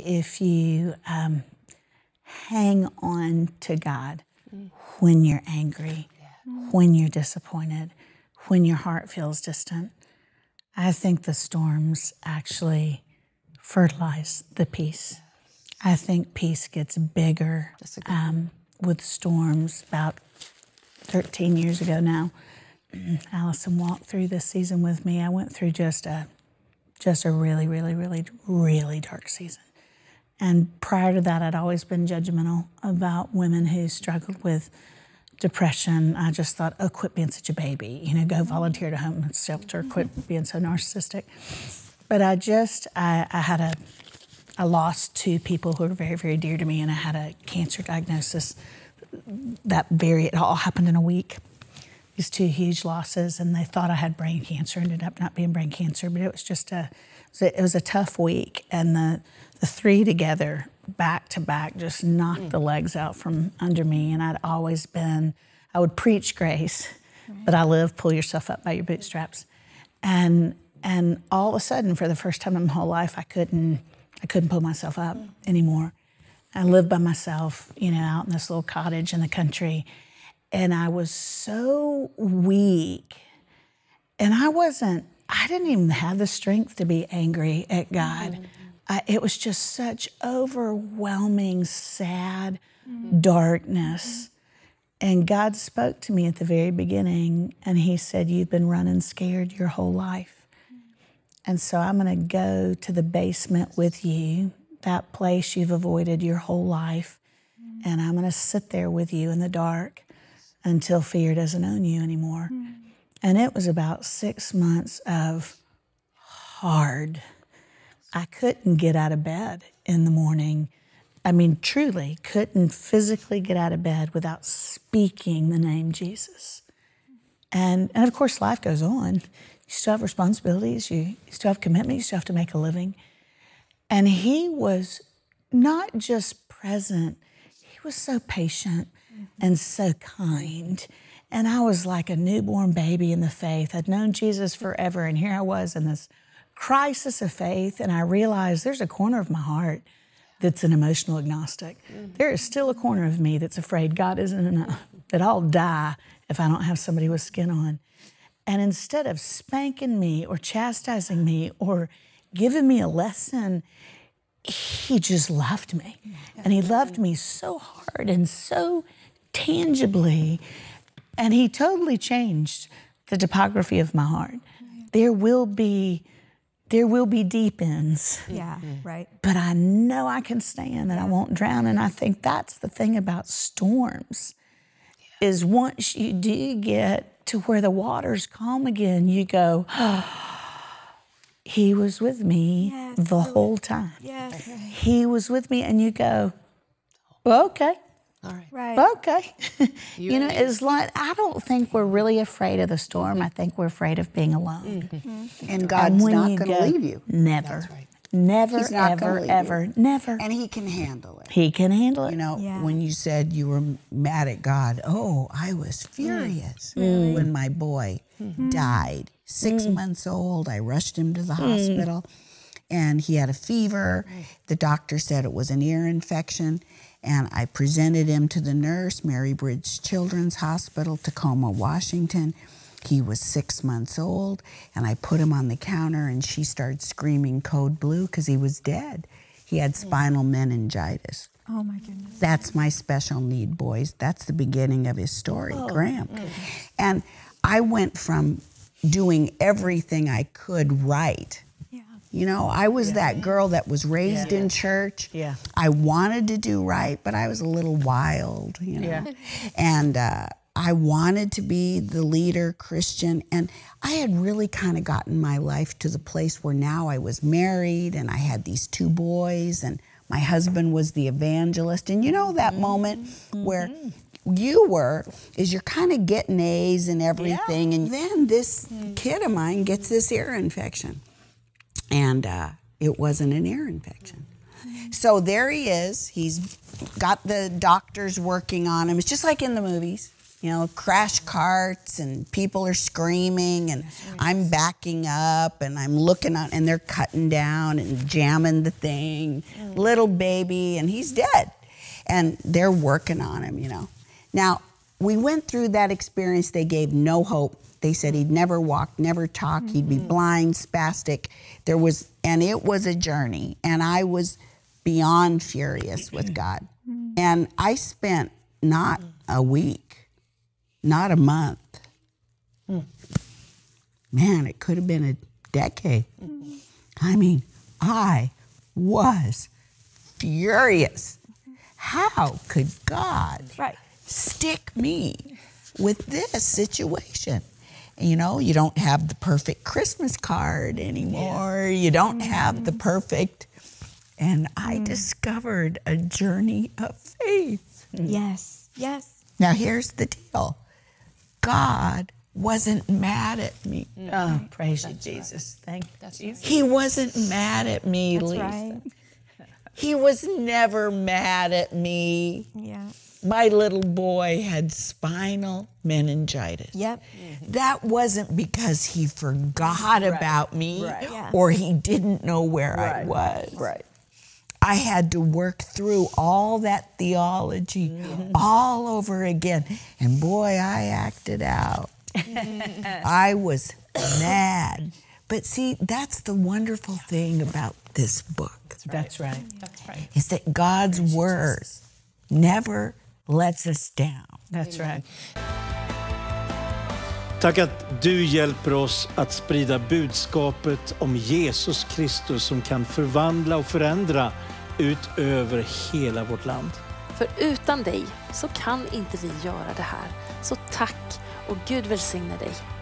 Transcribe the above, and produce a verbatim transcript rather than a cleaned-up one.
If you um, hang on to God when you're angry, when you're disappointed, when your heart feels distant, I think the storms actually fertilize the peace. I think peace gets bigger um, with storms. About thirteen years ago now, Allison walked through this season with me. I went through just a, just a really, really, really, really dark season. And prior to that, I'd always been judgmental about women who struggled with depression. I just thought, oh, quit being such a baby. You know, go volunteer to homeless shelter, quit being so narcissistic. But I just, I, I had a, I lost two people who were very, very dear to me, and I had a cancer diagnosis. That very, it all happened in a week. These two huge losses, and they thought I had brain cancer, ended up not being brain cancer, but it was just a, it was a tough week, and the, the three together, back to back, just knocked mm. the legs out from under me, and I'd always been, I would preach grace, right. but I live, pull yourself up by your bootstraps. And, and all of a sudden, for the first time in my whole life, I couldn't, I couldn't pull myself up mm. anymore. I lived by myself, you know, out in this little cottage in the country. And I was so weak, and I wasn't, I didn't even have the strength to be angry at God. Mm-hmm. I, it was just such overwhelming, sad mm-hmm. darkness. Mm-hmm. And God spoke to me at the very beginning, and he said, you've been running scared your whole life. Mm-hmm. And so I'm gonna go to the basement with you, that place you've avoided your whole life, mm-hmm. and I'm gonna sit there with you in the dark until fear doesn't own you anymore. Mm. And it was about six months of hard. I couldn't get out of bed in the morning. I mean, truly couldn't physically get out of bed without speaking the name Jesus. And, and of course, life goes on. You still have responsibilities, you still have commitment, you still have to make a living. And he was not just present, he was so patient. And so kind. And I was like a newborn baby in the faith. I'd known Jesus forever, and here I was in this crisis of faith, and I realized there's a corner of my heart that's an emotional agnostic. Mm-hmm. There is still a corner of me that's afraid God isn't enough, that I'll die if I don't have somebody with skin on. And instead of spanking me or chastising me or giving me a lesson, he just loved me. And he loved me so hard and so tangibly, and he totally changed the topography of my heart. Right. There will be, there will be deep ends. Yeah, mm-hmm. right. But I know I can stand, and I won't drown. And I think that's the thing about storms, yeah. is once you do get to where the water's calm again, you go, oh, he was with me yes. the whole time. Yes. Right. He was with me, and you go, well, okay. All right. Right. Okay. You, you know, it's like, I don't think we're really afraid of the storm. I think we're afraid of being alone. Mm-hmm. And God's and not going to leave you. Never. Right. Never, He's ever, ever, you. never. And he can handle it. He can handle it. You know, yeah. when you said you were mad at God, oh, I was furious mm. when my boy mm-hmm. died. Six mm. months old, I rushed him to the hospital, mm. and he had a fever. The doctor said it was an ear infection. And I presented him to the nurse, Mary Bridge Children's Hospital, Tacoma, Washington. He was six months old, and I put him on the counter, and she started screaming code blue because he was dead. He had spinal meningitis. Oh, my goodness. That's my special need, boys. That's the beginning of his story, oh, Graham. Okay. And I went from doing everything I could right. You know, I was yeah. that girl that was raised yeah. in church. Yeah. I wanted to do right, but I was a little wild, you know. Yeah. And uh, I wanted to be the leader, Christian. And I had really kind of gotten my life to the place where now I was married, and I had these two boys, and my husband was the evangelist. And you know that mm-hmm. moment where you were, is you're kind of getting A's and everything. Yeah. And then this mm-hmm. kid of mine gets this ear infection. And uh, it wasn't an ear infection. So there he is. He's got the doctors working on him. It's just like in the movies. you know, crash carts and people are screaming and I'm backing up and I'm looking out and they're cutting down and jamming the thing. Mm. Little baby, and he's dead. And they're working on him, you know. Now, we went through that experience. They gave no hope. They said he'd never walk, never talk. Mm-hmm. He'd be blind, spastic. There was, and it was a journey. And I was beyond furious with God. Mm-hmm. And I spent not a week, not a month. Mm. Man, it could have been a decade. Mm. I mean, I was furious. How could God right. stick me with this situation? You know, you don't have the perfect Christmas card anymore. Yeah. You don't mm. have the perfect. And mm. I discovered a journey of faith. Yes, yes. Now here's the deal. God wasn't mad at me. Mm-hmm. Oh, praise That's you, Jesus. Right. Thank That's you. Right. He wasn't mad at me, That's Lisa. Right. He was never mad at me. Yeah. My little boy had spinal meningitis. Yep. Mm-hmm. That wasn't because he forgot right. about me right. yeah. or he didn't know where right. I was. Right. I had to work through all that theology mm-hmm. all over again. And boy, I acted out. I was mad. But see, that's the wonderful thing about this book. That's right. That's right. Is that God's word never lets us down. That's right. Tack att du hjälper oss att sprida budskapet om Jesus Kristus som kan förvandla och förändra ut över hela vårt land. För utan dig så kan inte vi göra det här. Så tack och Gud välsigna dig.